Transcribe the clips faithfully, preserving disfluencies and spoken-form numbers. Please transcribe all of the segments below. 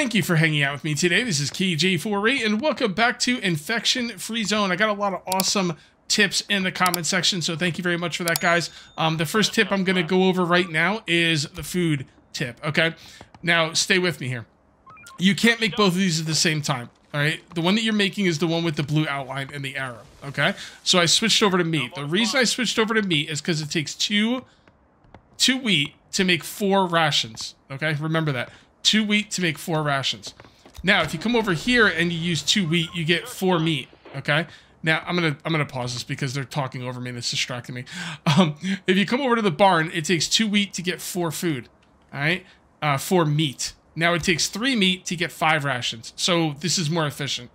Thank you for hanging out with me today. This is K G four E, and welcome back to Infection Free Zone. I got a lot of awesome tips in the comment section, so thank you very much for that, guys. Um, the first tip I'm going to go over right now is the food tip, okay? Now, stay with me here. You can't make both of these at the same time, all right? The one that you're making is the one with the blue outline and the arrow, okay? So I switched over to meat. The reason I switched over to meat is because it takes two, two wheat to make four rations, okay? Remember that. Two wheat to make four rations. Now, if you come over here and you use two wheat, you get four meat, okay? Now, I'm gonna I'm gonna pause this because they're talking over me and it's distracting me. Um, if you come over to the barn, it takes two wheat to get four food, all right? Uh, four meat. Now, it takes three meat to get five rations, so this is more efficient.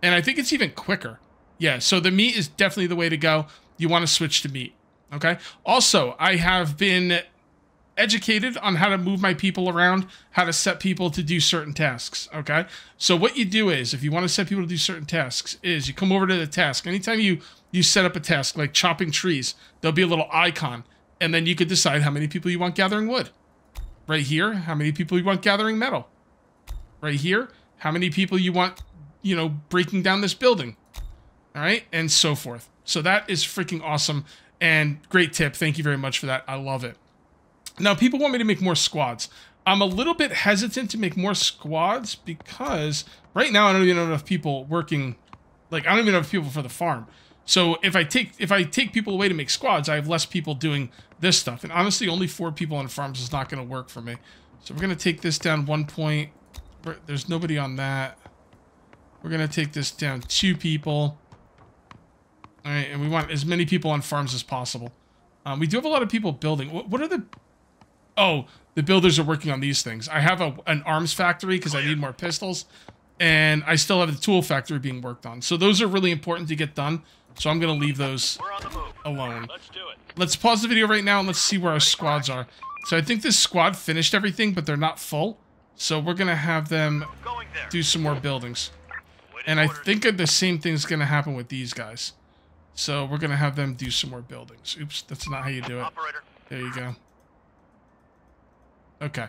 And I think it's even quicker. Yeah, so the meat is definitely the way to go. You wanna switch to meat, okay? Also, I have been educated on how to move my people around, how to set people to do certain tasks, okay? So what you do is, if you want to set people to do certain tasks, is you come over to the task. Anytime you, you set up a task, like chopping trees, there'll be a little icon, and then you could decide how many people you want gathering wood. Right here, how many people you want gathering metal. Right here, how many people you want, you know, breaking down this building. All right, and so forth. So that is freaking awesome, and great tip. Thank you very much for that. I love it. Now, people want me to make more squads. I'm a little bit hesitant to make more squads because right now I don't even have enough people working. Like, I don't even have people for the farm. So if I take if I take people away to make squads, I have less people doing this stuff. And honestly, only four people on farms is not going to work for me. So we're going to take this down one point. There's nobody on that. We're going to take this down two people. All right, and we want as many people on farms as possible. Um, we do have a lot of people building. What, what are the... Oh, the builders are working on these things. I have a, an arms factory because I need more pistols, and I still have the tool factory being worked on. So those are really important to get done, so I'm going to leave those alone. Let's do it. Let's pause the video right now, and let's see where our squads are. So I think this squad finished everything, but they're not full, so we're going to have them do some more buildings. And I think the same thing's going to happen with these guys. So we're going to have them do some more buildings. Oops, that's not how you do it. There you go. Okay,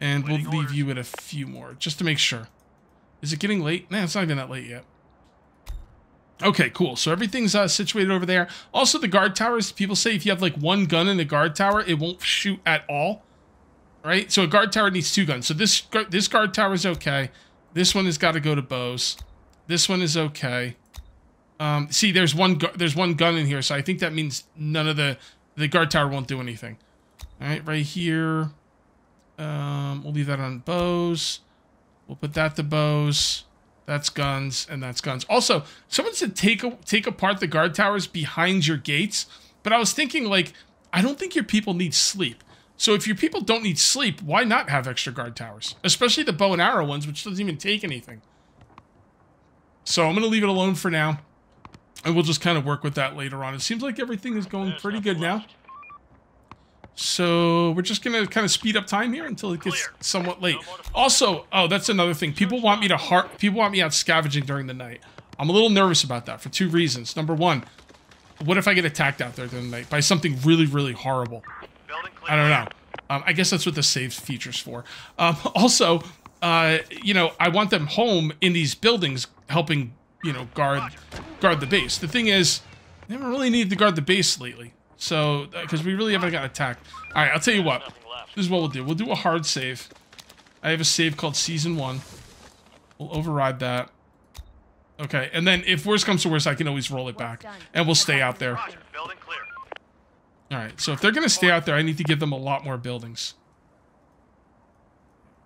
and we'll leave you with a few more, just to make sure. Is it getting late? Nah, it's not even that late yet. Okay, cool. So everything's uh, situated over there. Also, the guard towers, people say if you have, like, one gun in the guard tower, it won't shoot at all, right? So a guard tower needs two guns. So this, this guard tower is okay. This one has got to go to bows. This one is okay. Um, see, there's one, there's one gun in here, so I think that means none of the, the guard tower won't do anything. All right, right here. Um, we'll leave that on bows. We'll put that to bows. That's guns, and that's guns. Also, someone said take a, take apart the guard towers behind your gates. But I was thinking, like, I don't think your people need sleep. So if your people don't need sleep, why not have extra guard towers? Especially the bow and arrow ones, which doesn't even take anything. So I'm going to leave it alone for now. And we'll just kind of work with that later on. It seems like everything is going pretty good now. So we're just going to kind of speed up time here until it gets somewhat late. Also, oh, that's another thing. People want me to har- people want me out scavenging during the night. I'm a little nervous about that for two reasons. Number one, what if I get attacked out there during the night by something really, really horrible? I don't know. Um, I guess that's what the save feature's for. Um, also, uh, you know, I want them home in these buildings helping, you know, guard, guard the base. The thing is, they haven't really needed to guard the base lately. So, because we really haven't got attacked. All right, I'll tell you what. This is what we'll do. We'll do a hard save. I have a save called Season one. We'll override that. Okay, and then if worse comes to worse, I can always roll it back. And we'll stay out there. All right, so if they're going to stay out there, I need to give them a lot more buildings.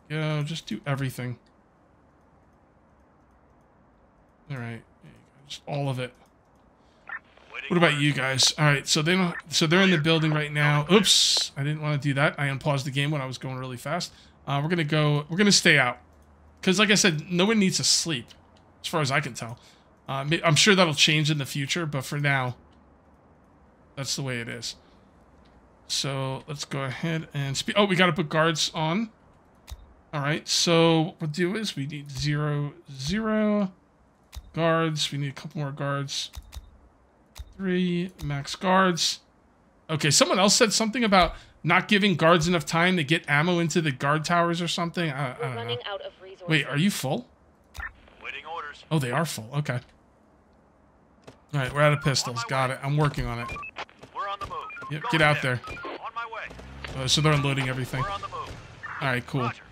Yo, just do everything. All right, just all of it. What about you guys? All right, so they don't, so they're in the building right now. Oops, I didn't want to do that. I unpaused the game when I was going really fast. Uh, we're gonna go. We're gonna stay out, because like I said, no one needs to sleep, as far as I can tell. Uh, I'm sure that'll change in the future, but for now, that's the way it is. So let's go ahead and speak. Oh, we gotta put guards on. All right, so what we'll do is we need zero zero guards. We need a couple more guards. Three max guards. Okay, someone else said something about Not giving guards enough time to get ammo into the guard towers or something? I, I don't know. Wait, are you full? Waiting orders. Oh, they are full. Okay. All right, we're out of pistols. Got it. I'm working on it. We're on the move. Yep, get out there. On my way. Oh, so they're unloading everything. We're on the move. All right, cool. Roger.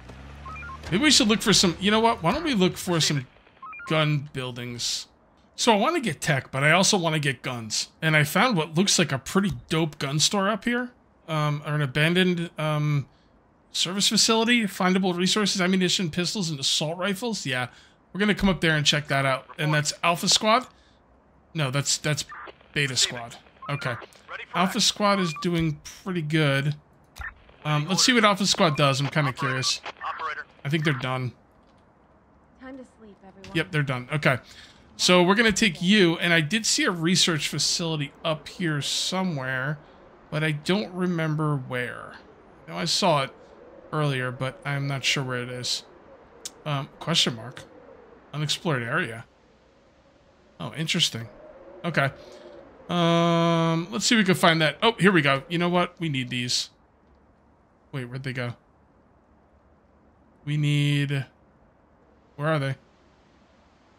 Maybe we should look for some... You know what? Why don't we look for some gun buildings? So I want to get tech, but I also want to get guns. And I found what looks like a pretty dope gun store up here. Um, or an abandoned um, service facility, findable resources, ammunition, pistols, and assault rifles. Yeah, we're gonna come up there and check that out. Report. And that's Alpha Squad. No, that's that's Beta Squad. Okay, Alpha Squad is doing pretty good. Um, let's see what Alpha Squad does. I'm kind of curious. Operator. I think they're done. Time to sleep, everyone. Yep, they're done. Okay, so we're gonna take you. And I did see a research facility up here somewhere. But I don't remember where. Now, I saw it earlier, but I'm not sure where it is. Um, question mark. Unexplored area. Oh, interesting. Okay. Um, let's see if we can find that. Oh, here we go. You know what? We need these. Wait, where'd they go? We need... Where are they?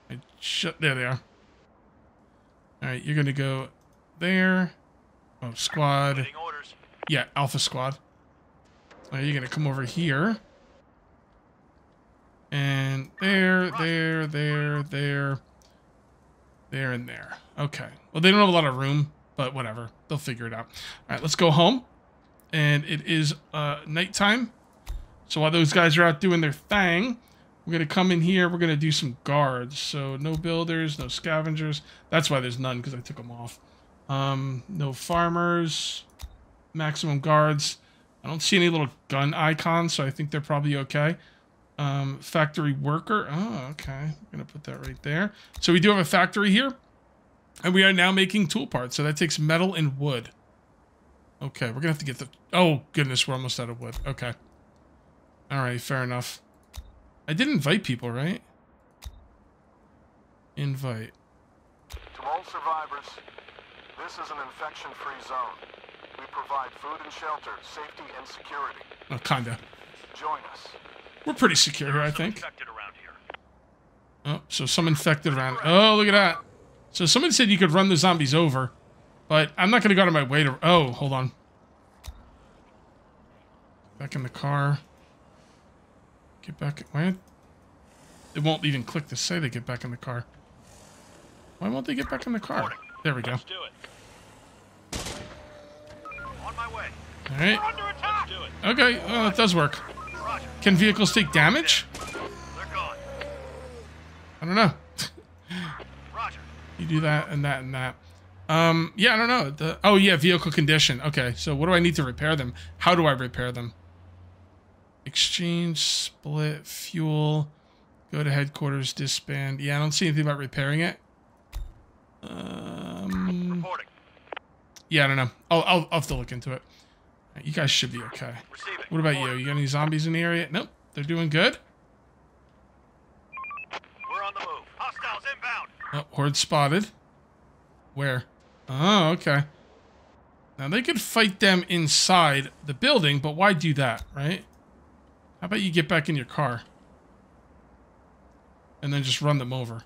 I shut... There they are. Alright, you're gonna go there... Oh, squad. Yeah, Alpha Squad. Now you're gonna come over here. And there, there, there, there. There and there. Okay. Well, they don't have a lot of room, but whatever. They'll figure it out. Alright, let's go home. And it is uh, nighttime. So while those guys are out doing their thing, we're gonna come in here. We're gonna do some guards. So no builders, no scavengers. That's why there's none, because I took them off. Um, no farmers, maximum guards. I don't see any little gun icons, so I think they're probably okay. Um, factory worker. Oh, okay. I'm going to put that right there. So we do have a factory here, and we are now making tool parts. So that takes metal and wood. Okay, we're going to have to get the... Oh, goodness, we're almost out of wood. Okay. All right, fair enough. I did invite people, right? Invite. To all survivors... This is an infection-free zone. We provide food and shelter, safety and security. Oh, kinda. Join us. We're pretty secure here, I think. Oh, so some infected around. Oh, look at that. So someone said you could run the zombies over, but I'm not gonna go out of my way to. Oh, hold on. Back in the car. Get back. Why? It won't even click to say they get back in the car. Why won't they get back in the car? There we go. Let's do it. On my way. All right. We're under attack. Let's do it. Okay. Oh, it does work. Roger. Can vehicles take damage? They're gone. I don't know. Roger. You do that and that and that. Um. Yeah. I don't know. The, oh yeah. Vehicle condition. Okay. So what do I need to repair them? How do I repair them? Exchange, split, fuel. Go to headquarters. Disband. Yeah. I don't see anything about repairing it. Um, yeah, I don't know. I'll, I'll, I'll have to look into it. You guys should be okay. Receiving. What about you? You got any zombies in the area? Nope. They're doing good. We're on the move. Hostiles inbound. Oh, horde spotted. Where? Oh, okay. Now, they could fight them inside the building, but why do that, right? How about you get back in your car? And then just run them over.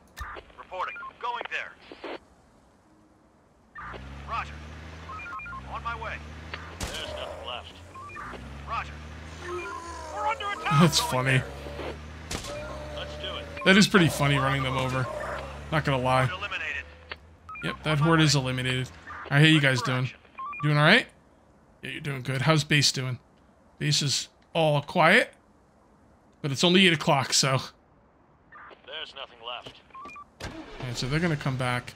That's funny. Let's do it. That is pretty funny running them over. Not gonna lie. Yep, that horde is eliminated. Alright, how you guys doing? Doing alright? Yeah, you're doing good. How's base doing? Base is all quiet. But it's only eight o'clock, so... There's nothing left. Alright, so they're gonna come back.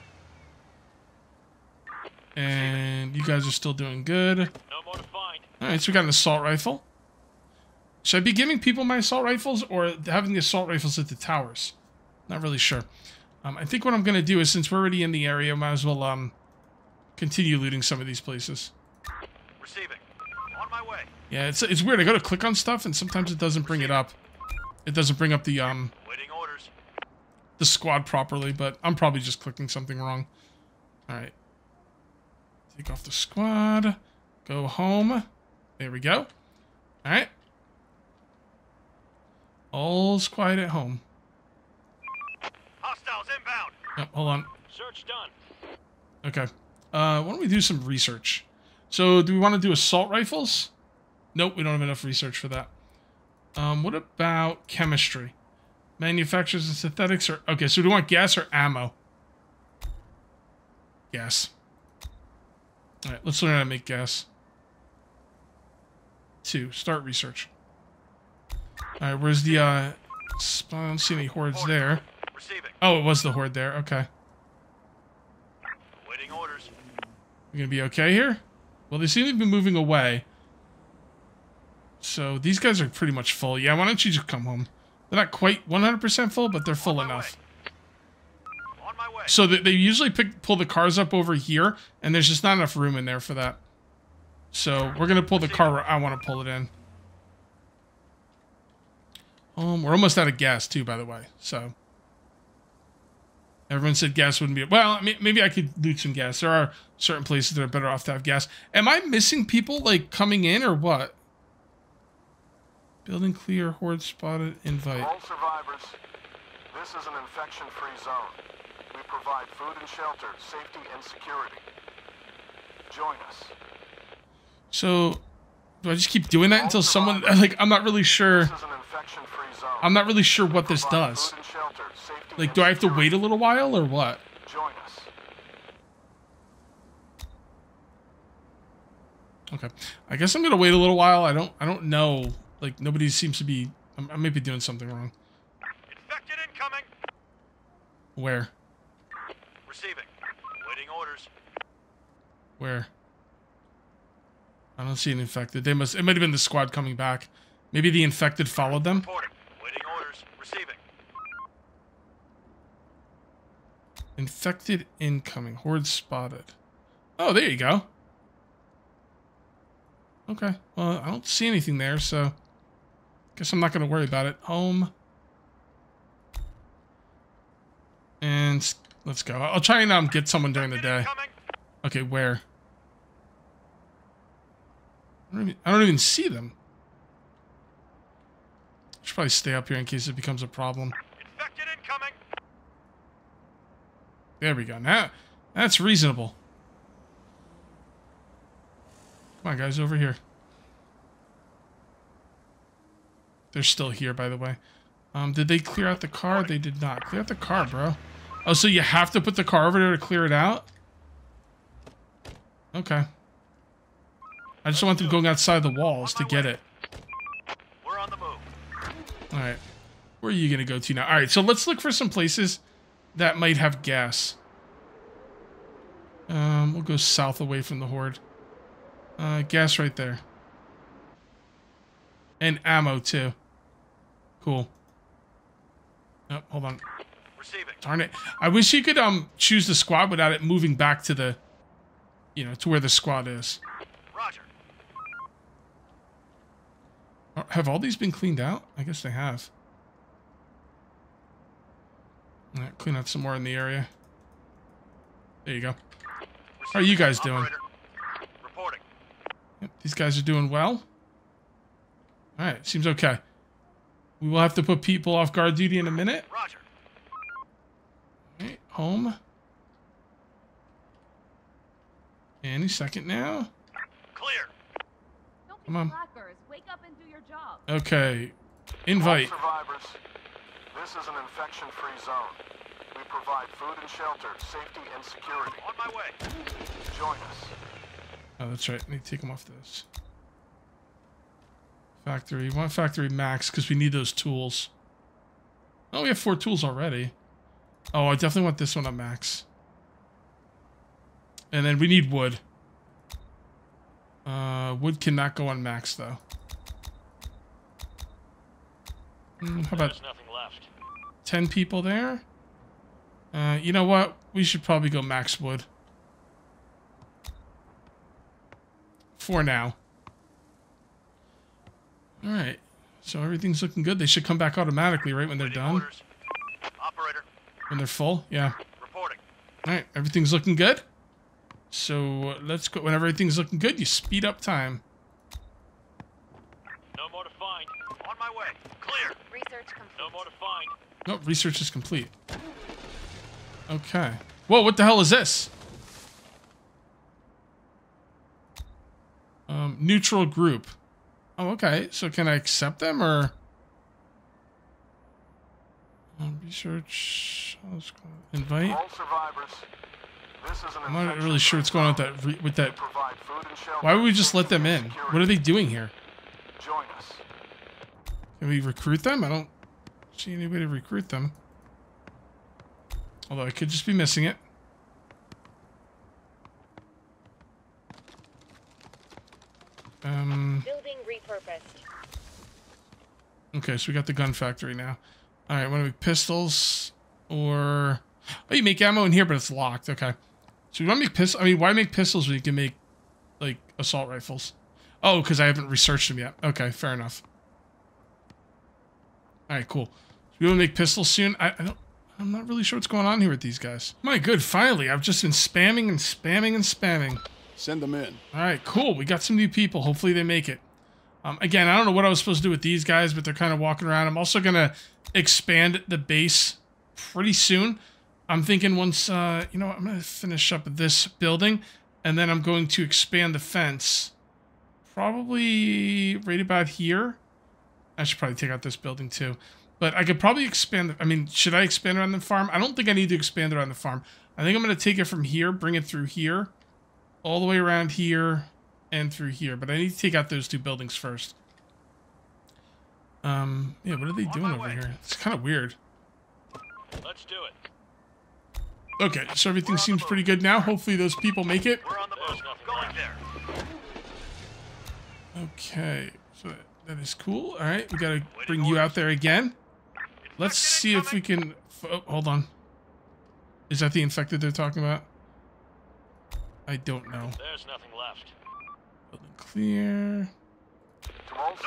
And you guys are still doing good. No more to find. Alright, so we got an assault rifle. Should I be giving people my assault rifles or having the assault rifles at the towers? Not really sure. Um, I think what I'm going to do is, since we're already in the area, might as well um, continue looting some of these places. Receiving. On my way. Yeah, it's, it's weird. I go to click on stuff and sometimes it doesn't bring Receiving. it up. It doesn't bring up the um Waiting orders. the squad properly, but I'm probably just clicking something wrong. All right. Take off the squad. Go home. There we go. All right. All's quiet at home. Hostiles inbound. Yep, hold on. Search done. Okay. Uh, why don't we do some research? So, do we want to do assault rifles? Nope, we don't have enough research for that. Um, what about chemistry? Manufacturers and synthetics are... Okay, so do we want gas or ammo? Gas. Alright, let's learn how to make gas. Two. Start research. Alright, where's the... Uh, I don't see any hordes there. Oh, it was the horde there. Okay. Waiting orders. We're going to be okay here? Well, they seem to be moving away. So, these guys are pretty much full. Yeah, why don't you just come home? They're not quite one hundred percent full, but they're full enough. On my way. So they, they usually pick, pull the cars up over here, and there's just not enough room in there for that. So we're going to pull the car where I want to pull it in. Um, we're almost out of gas, too, by the way. So everyone said gas wouldn't be... Well, maybe I could loot some gas. There are certain places that are better off to have gas. Am I missing people, like, coming in or what? Building clear, horde spotted, invite. All survivors, this is an infection-free zone. We provide food and shelter, safety and security. Join us. So, do I just keep doing that all until someone, like, I'm not really sure. This is an infection-free zone. I'm not really sure what this does. Food and shelter, safety like, do I have to wait a little while or what? Join us. Okay. I guess I'm going to wait a little while. I don't, I don't know. Like, nobody seems to be... I may be doing something wrong. Infected incoming! Where? Receiving. Waiting orders. Where? I don't see an infected. They must... It might have been the squad coming back. Maybe the infected followed them? Reporting. Waiting orders. Receiving. Infected incoming. Horde spotted. Oh, there you go. Okay. Well, I don't see anything there, so... Guess I'm not going to worry about it. Home. And let's go. I'll try and um, get someone during the day. Okay, where? I don't even, I don't even see them. I should probably stay up here in case it becomes a problem. Infected incoming. There we go. Now, that's reasonable. Come on, guys, over here. They're still here, by the way. Um, did they clear out the car? They did not. Clear out the car, bro. Oh, so you have to put the car over there to clear it out? Okay. I just don't want them going outside the walls to get it. We're on the move. Alright. Where are you going to go to now? Alright, so let's look for some places that might have gas. Um, we'll go south away from the horde. Uh, gas right there. And ammo, too. Cool. Oh, hold on. Receiving. Darn it. I wish you could um choose the squad without it moving back to the, you know, to where the squad is. Roger. Have all these been cleaned out? I guess they have. All right, clean out some more in the area. There you go. Receiving. How are you guys doing? Operator. Reporting. Yep, these guys are doing well. Alright, seems okay. We will have to put people off guard duty in a minute. Roger. Alright, home. Any second now. Clear. Don't be slackers. Wake up and do your job. Okay. Invite. All survivors, this is an infection-free zone. We provide food and shelter, safety and security. On my way. Join us. Oh, that's right. I need to take them off this. Factory. We want factory max because we need those tools. Oh, we have four tools already. Oh, I definitely want this one on max. And then we need wood. Uh, wood cannot go on max, though. Mm, how about ten people there? Uh, you know what? We should probably go max wood. For now. Alright, so everything's looking good. They should come back automatically, right, when they're done? Operator. When they're full? Yeah. Reporting. Alright, everything's looking good. So, let's go. Whenever everything's looking good, you speed up time. find. On my way. Clear. Research complete. No more to find. Nope, research is complete. Okay. Whoa, what the hell is this? Um, neutral group. Oh, okay. So can I accept them or? Um, research. Invite. All survivors. This is an I'm not really sure what's going on with that. With that. Why would we just let them in? What are they doing here? Join us. Can we recruit them? I don't see any way to recruit them. Although I could just be missing it. Um. Building repurposed. Okay, so we got the gun factory now. All right, what do we pistols or? Oh, you make ammo in here, but it's locked. Okay. So we want to make pistols. I mean, why make pistols when you can make like assault rifles? Oh, because I haven't researched them yet. Okay, fair enough. All right, cool. So we want to make pistols soon. I, I don't. I'm not really sure what's going on here with these guys. My good, finally, I've just been spamming and spamming and spamming. Send them in. All right, cool. We got some new people. Hopefully they make it. Um, again, I don't know what I was supposed to do with these guys, but they're kind of walking around. I'm also going to expand the base pretty soon. I'm thinking once, uh, you know what, I'm going to finish up this building, and then I'm going to expand the fence. Probably right about here. I should probably take out this building too. But I could probably expand, the, I mean, should I expand around the farm? I don't think I need to expand around the farm. I think I'm going to take it from here, bring it through here, all the way around here, and through here. But I need to take out those two buildings first. Um, yeah, what are they doing over here? It's kind of weird. Let's do it. Okay, so everything seems pretty good now. Hopefully those people make it. We're on the boat. Going there. Okay, so that is cool. All right, we got to bring you out there again. Let's see if we can... Oh, hold on. Is that the infected they're talking about? I don't know. There's nothing left. Clear. All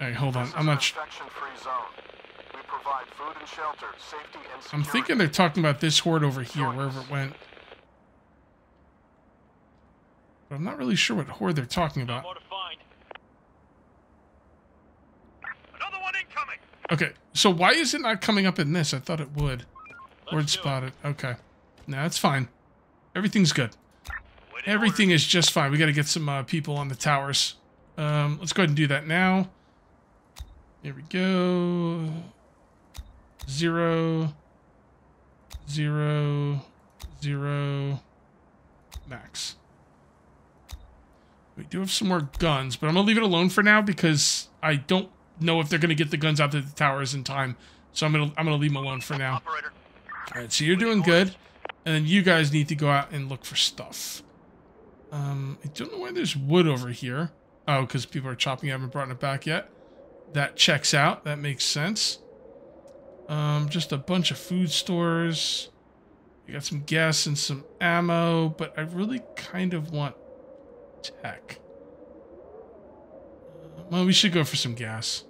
right, hold on. I'm not sure. Provide food and shelter, safety and security. I'm thinking they're talking about this horde over here, wherever it went. But I'm not really sure what horde they're talking about. Another one incoming. Okay, so why is it not coming up in this? I thought it would. Word spotted. Okay. No, it's fine. Everything's good. Everything is just fine. We got to get some uh, people on the towers. Um, let's go ahead and do that now. Here we go. Zero, zero, zero, max. We do have some more guns, but I'm gonna leave it alone for now because I don't know if they're gonna get the guns out to the towers in time. So I'm gonna I'm gonna leave them alone for now. All right, so you're doing good, and then you guys need to go out and look for stuff. Um, I don't know why there's wood over here. Oh, because people are chopping it. I haven't brought it back yet. That checks out. That makes sense. Um, just a bunch of food stores. You got some gas and some ammo, but I really kind of want tech. Well, we should go for some gas.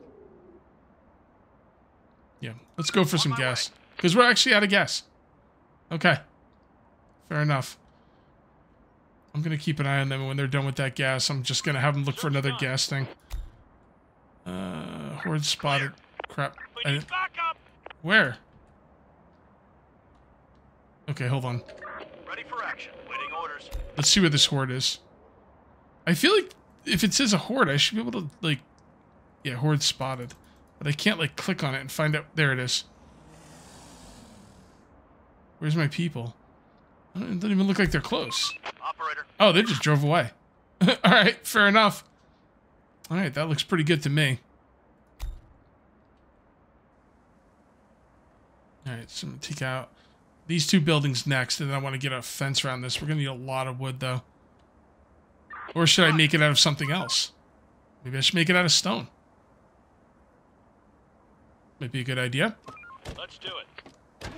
Yeah, let's go for some gas because we're actually out of gas. Okay, fair enough. I'm gonna keep an eye on them when they're done with that gas. I'm just gonna have them look for another gas thing. Uh, horde spotted. Crap. I didn't... Where? Okay, hold on. Ready for action. Waiting orders. Let's see where this horde is. I feel like if it says a horde, I should be able to, like... Yeah, horde spotted. But I can't, like, click on it and find out... There it is. Where's my people? It doesn't even look like they're close. Operator. Oh, they just drove away. Alright, fair enough. Alright, that looks pretty good to me. Alright, so I'm going to take out these two buildings next, and then I want to get a fence around this. We're going to need a lot of wood, though. Or should I make it out of something else? Maybe I should make it out of stone. Might be a good idea. Let's do it.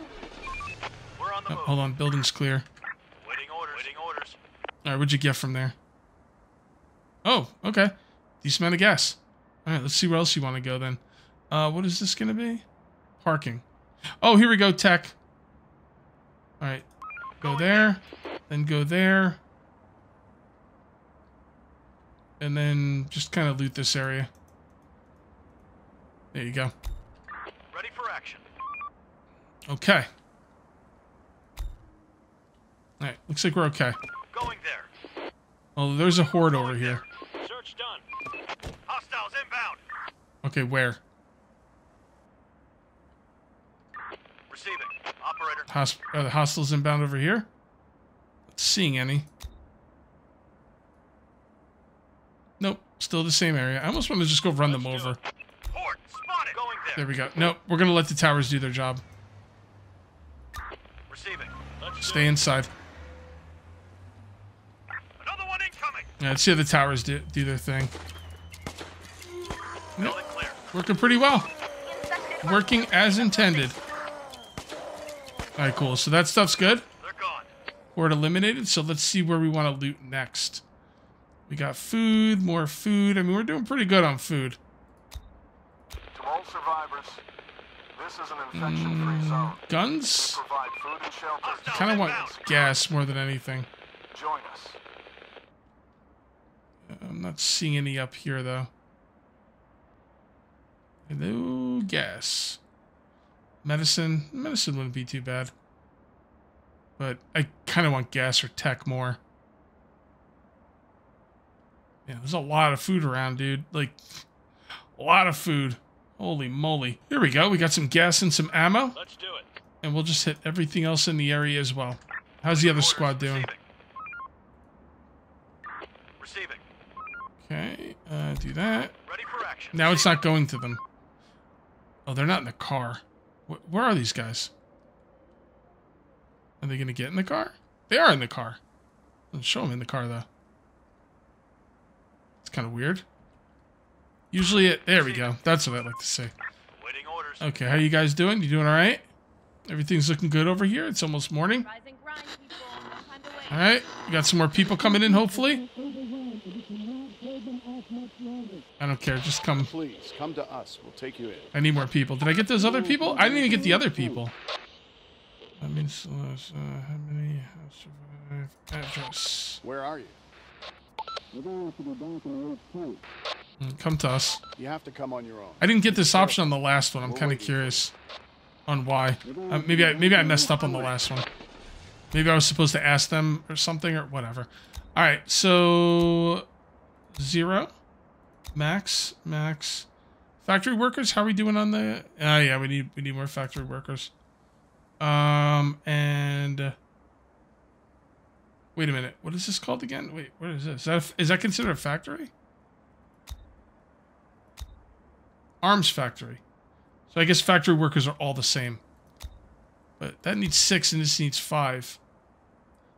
We're on the oh, hold on, building's clear. Waiting orders. Waiting orders. Alright, what'd you get from there? Oh, okay. Decent amount of gas. Alright, let's see where else you want to go, then. Uh, what is this going to be? Parking. Oh, here we go, tech. Alright. Go there. Then go there. And then just kind of loot this area. There you go. Ready for action. Okay. All right, looks like we're okay. Going there. Oh, there's a horde over here. Search done. Hostiles inbound. Okay, where? Receiving. Operator. Host are the hostiles inbound over here? Not seeing any. Nope, still the same area. I almost want to just go run Let's them over. Horde spotted. Going there. There we go. Nope, we're gonna let the towers do their job. Receiving. Let's Stay inside. Another one incoming. Yeah, let's see how the towers do, do their thing. Nope. Working pretty well. Working as intended. All right, cool. So that stuff's good. They're gone. Horde eliminated. So let's see where we want to loot next. We got food, more food. I mean, we're doing pretty good on food. To all survivors, this is an infection-free zone. Guns? I kind of want gas more than anything. Join us. I'm not seeing any up here, though. Hello, gas. Medicine. Medicine wouldn't be too bad. But I kind of want gas or tech more. Yeah, there's a lot of food around, dude. Like, a lot of food. Holy moly. Here we go. We got some gas and some ammo. Let's do it. And we'll just hit everything else in the area as well. How's the other squad doing? Receiving. Okay, uh, do that. Ready for action. Now it's not going to them. Oh, they're not in the car. Where are these guys? Are they going to get in the car? They are in the car. Let's show them in the car, though. It's kind of weird. Usually it... There we go. That's what I like to say. Okay, how you guys doing? You doing all right? Everything's looking good over here. It's almost morning. All right. We got some more people coming in, hopefully. I don't care. Just come. Please, come to us. We'll take you in. I need more people. Did I get those other people? I didn't even get the other people. I mean, so, uh, how many have survived? Address. Where are you? Come to us. You have to come on your own. I didn't get this option on the last one. I'm kind of curious on why. Uh, maybe I maybe I messed up on the last one. Maybe I was supposed to ask them or something or whatever. All right, so zero, max, max, factory workers. How are we doing on the? Oh yeah, we need we need more factory workers. Um and. Uh, Wait a minute. What is this called again? Wait, what is this? Is that, is that considered a factory? Arms factory. So I guess factory workers are all the same. But that needs six and this needs five.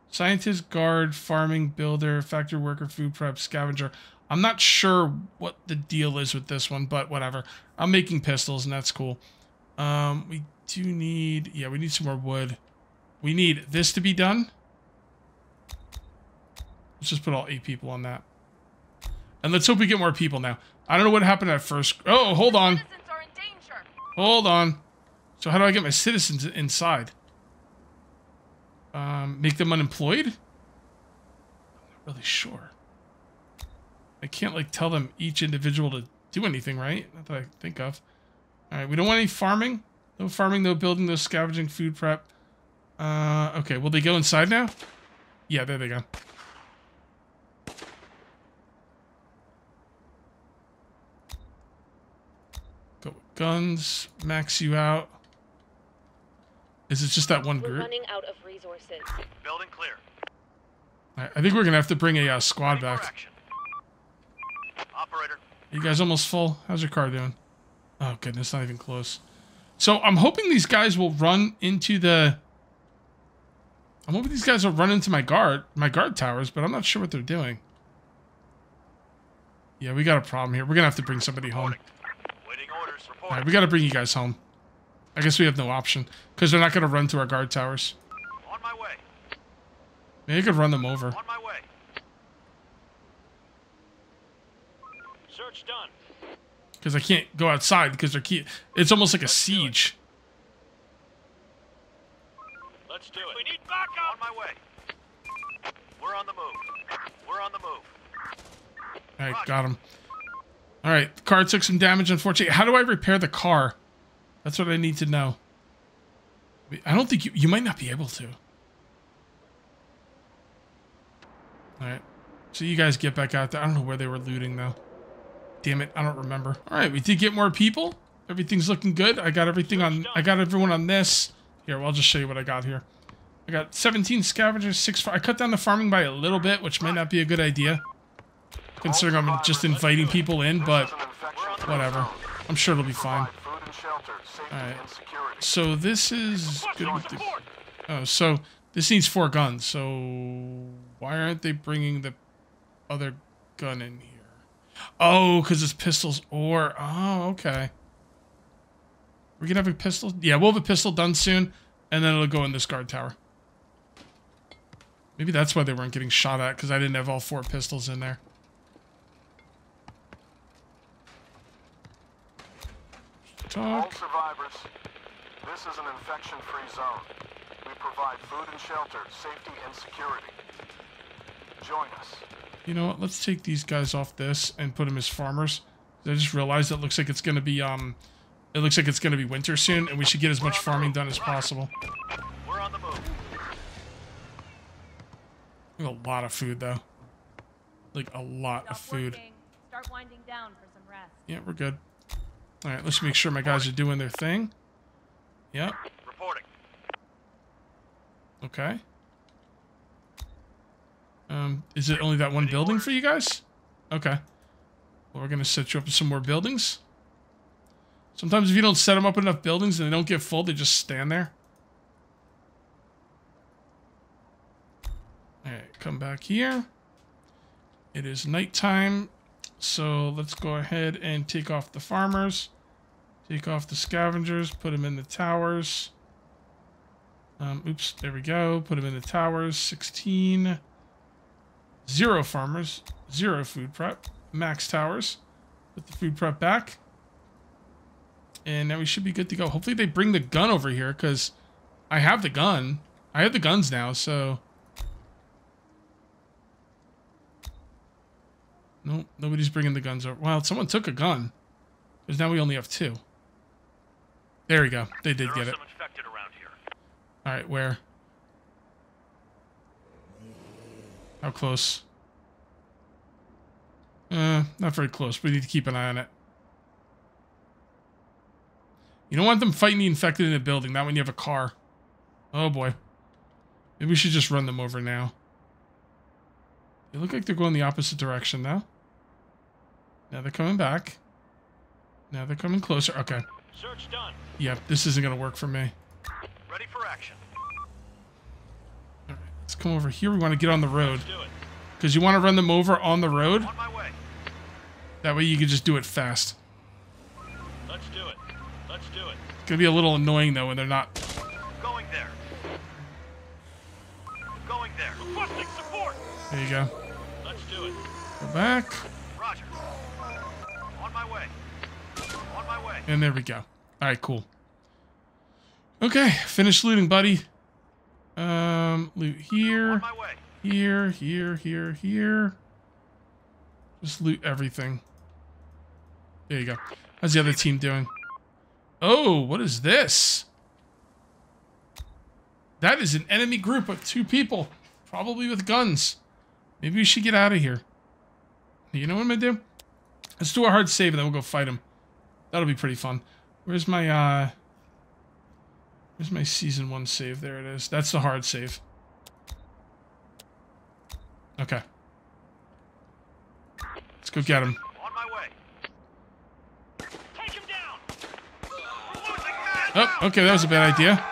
Scientist, guard, farming, builder, factory worker, food prep, scavenger. I'm not sure what the deal is with this one, but whatever. I'm making pistols and that's cool. Um, we do need... Yeah, we need some more wood. We need this to be done. Let's just put all eight people on that. And let's hope we get more people now. I don't know what happened at first. Oh, hold on. Citizens are in danger. Hold on. So how do I get my citizens inside? Um, make them unemployed? I'm not really sure. I can't, like, tell them each individual to do anything, right? Not that I think of. All right, we don't want any farming. No farming, no building, no scavenging, food prep. Uh, okay, will they go inside now? Yeah, there they go. Guns, max you out. Is it just that one group? We're running out of resources. Building clear. All right, I think we're gonna have to bring a uh, squad back. Operator. Are you guys almost full? How's your car doing? Oh goodness, not even close. So I'm hoping these guys will run into the. I'm hoping these guys will run into my guard, my guard towers, but I'm not sure what they're doing. Yeah, we got a problem here. We're gonna have to bring somebody home. All right, we got to bring you guys home. I guess we have no option because they're not going to run to our guard towers. On my way. Maybe I could run them over. On my way. Search done. Because I can't go outside because they're key. It's almost like Let's a siege. Do Let's do it. We need backup. On my way. We're on the move. We're on the move. All right, got him. All right, the car took some damage, unfortunately. How do I repair the car? That's what I need to know. I don't think you, you might not be able to. All right, so you guys get back out there. I don't know where they were looting, though. Damn it, I don't remember. All right, we did get more people. Everything's looking good. I got everything on, I got everyone on this. Here, well, I'll just show you what I got here. I got seventeen scavengers, six, I cut down the farming by a little bit, which may not be a good idea, considering I'm just inviting people in, but whatever. I'm sure it'll be fine. Alright, so this is good with the, oh, so this needs four guns, so why aren't they bringing the other gun in here? Oh, because it's pistols or, oh, okay. We're going to have a pistol? Yeah, we'll have a pistol done soon, and then it'll go in this guard tower. Maybe that's why they weren't getting shot at, because I didn't have all four pistols in there. All survivors, this is an infection-free zone. We provide food and shelter, safety and security. Join us. You know what? Let's take these guys off this and put them as farmers. I just realized it looks like it's going to be um, it looks like it's going to be winter soon, and we should get as much farming done as possible. We're on the move. We have a lot of food though, like a lot of food. Start winding down for some rest. Yeah, we're good. All right, let's make sure my guys are doing their thing. Yep. Reporting. Okay. Um, is it only that one building for you guys? Okay. Well, we're going to set you up with some more buildings. Sometimes if you don't set them up enough buildings and they don't get full, they just stand there. All right, come back here. It is nighttime. So let's go ahead and take off the farmers, take off the scavengers, put them in the towers. Um, oops, there we go. Put them in the towers. sixteen. Zero farmers, zero food prep, max towers. Put the food prep back. And now we should be good to go. Hopefully they bring the gun over here because I have the gun. I have the guns now, so... Nope, nobody's bringing the guns over. Wow, someone took a gun. Because now we only have two. There we go. They did get it. Alright, where? How close? Uh, not very close. We need to keep an eye on it. You don't want them fighting the infected in a building. Not when you have a car. Oh boy. Maybe we should just run them over now. They look like they're going the opposite direction now. Now they're coming back. Now they're coming closer. Okay. Search done. Yep, this isn't going to work for me. Ready for action. All right, let's come over here. We want to get on the road. Because you want to run them over on the road. On my way. That way you can just do it fast. Let's do it. Let's do it. It's going to be a little annoying, though, when they're not... Going there. Going there. Requesting support. There you go. Let's do it. Go back. Roger. On my way. On my way. And there we go. Alright, cool. Okay, finish looting, buddy. Um, loot here. On my way. Here, here, here, here. Just loot everything. There you go. How's the other team doing? Oh, what is this? That is an enemy group of two people. Probably with guns. Maybe we should get out of here. You know what I'm going to do? Let's do a hard save and then we'll go fight him. That'll be pretty fun. Where's my, uh... Where's my Season one save? There it is. That's the hard save. Okay. Let's go get him. On my way. Take him down. Oh, okay, that was a bad idea.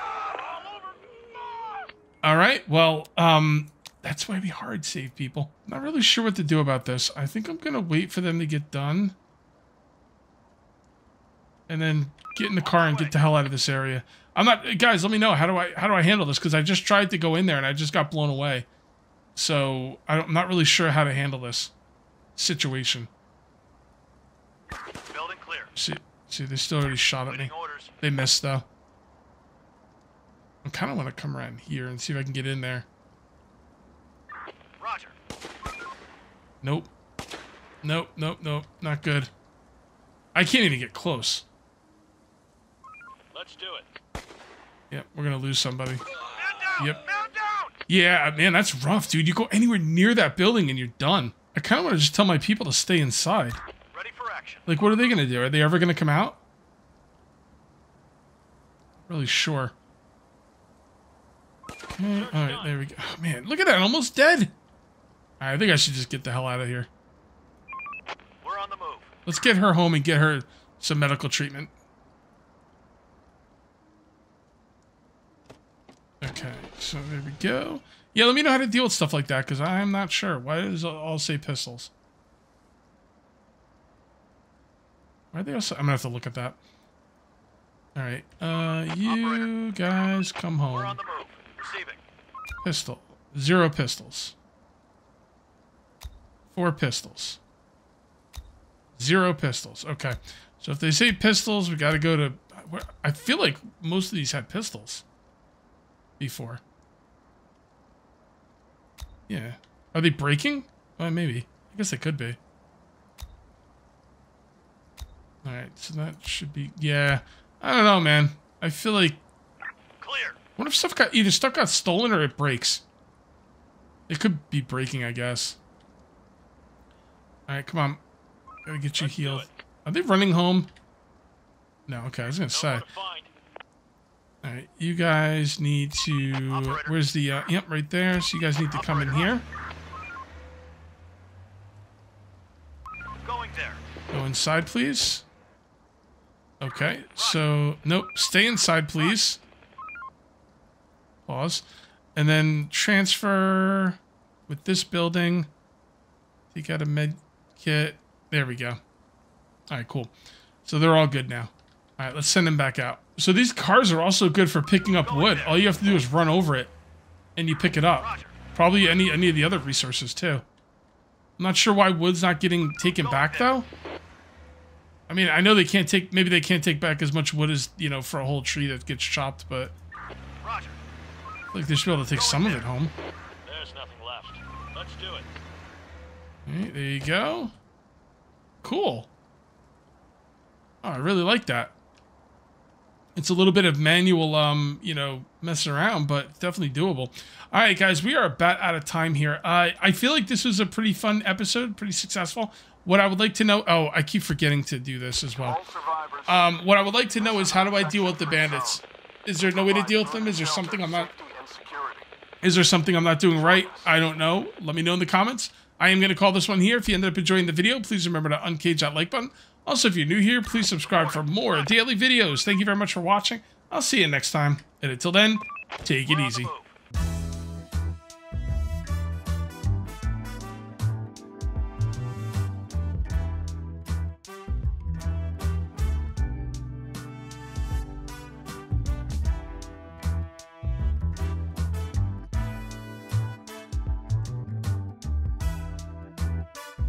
Alright, well, um... that's why we hard save people. Not really sure what to do about this. I think I'm going to wait for them to get done. And then get in the car and get the hell out of this area. I'm not... Guys, let me know. How do I how do I handle this? Because I just tried to go in there and I just got blown away. So, I don't, I'm not really sure how to handle this situation. Building clear. See, see they still already shot at me. They missed, though. I kind of want to come around here and see if I can get in there. Nope. Nope, nope, nope. Not good. I can't even get close. Let's do it. Yep, we're gonna lose somebody. Down, yep. Yeah, man, that's rough, dude. You go anywhere near that building and you're done. I kind of want to just tell my people to stay inside. Ready for action. Like, what are they gonna do? Are they ever gonna come out? Really sure. Okay, all right, there we go. Oh, man, look at that, almost dead. All right, I think I should just get the hell out of here. We're on the move. Let's get her home and get her some medical treatment. Okay, so there we go. Yeah, let me know how to deal with stuff like that, because I'm not sure. Why does it all say pistols? Why are they also... I'm going to have to look at that. All right. Uh, you guys come home. We're on the move. Receiving. Pistol. Zero pistols. Four pistols. Zero pistols. Okay. So if they say pistols, we got to go to... Where, I feel like most of these had pistols before. Yeah. Are they breaking? Well, maybe. I guess they could be. All right. So that should be... Yeah. I don't know, man. I feel like... Clear. What if stuff got... Either stuff got stolen or it breaks. It could be breaking, I guess. All right. Come on. Gotta get you Let's healed. Are they running home? No. Okay. I was gonna say. Alright, you guys need to... Operator. Where's the... Uh, yep, right there. So you guys need to Operator. come in here. Going there. Go inside, please. Okay, Run. so... Nope, stay inside, please. Pause. And then transfer with this building. You got a med kit. There we go. Alright, cool. So they're all good now. Alright, let's send them back out. So these cars are also good for picking up wood. All you have to do is run over it, and you pick it up. Probably any any of the other resources too. I'm not sure why wood's not getting taken back though. I mean, I know they can't take. Maybe they can't take back as much wood as you know for a whole tree that gets chopped. But like they should be able to take some of it home. There's nothing left. Let's do it. All right, there you go. Cool. Oh, I really like that. It's a little bit of manual, um, you know, messing around, but definitely doable. All right, guys, we are about out of time here. Uh, I feel like this was a pretty fun episode, pretty successful. What I would like to know... Oh, I keep forgetting to do this as well. Um, what I would like to know is how do I deal with the bandits? Is there no way to deal with them? Is there something I'm not... Is there something I'm not doing right? I don't know. Let me know in the comments. I am going to call this one here. If you ended up enjoying the video, please remember to uncage that like button. Also, if you're new here, please subscribe for more daily videos. Thank you very much for watching. I'll see you next time. And until then, take it easy.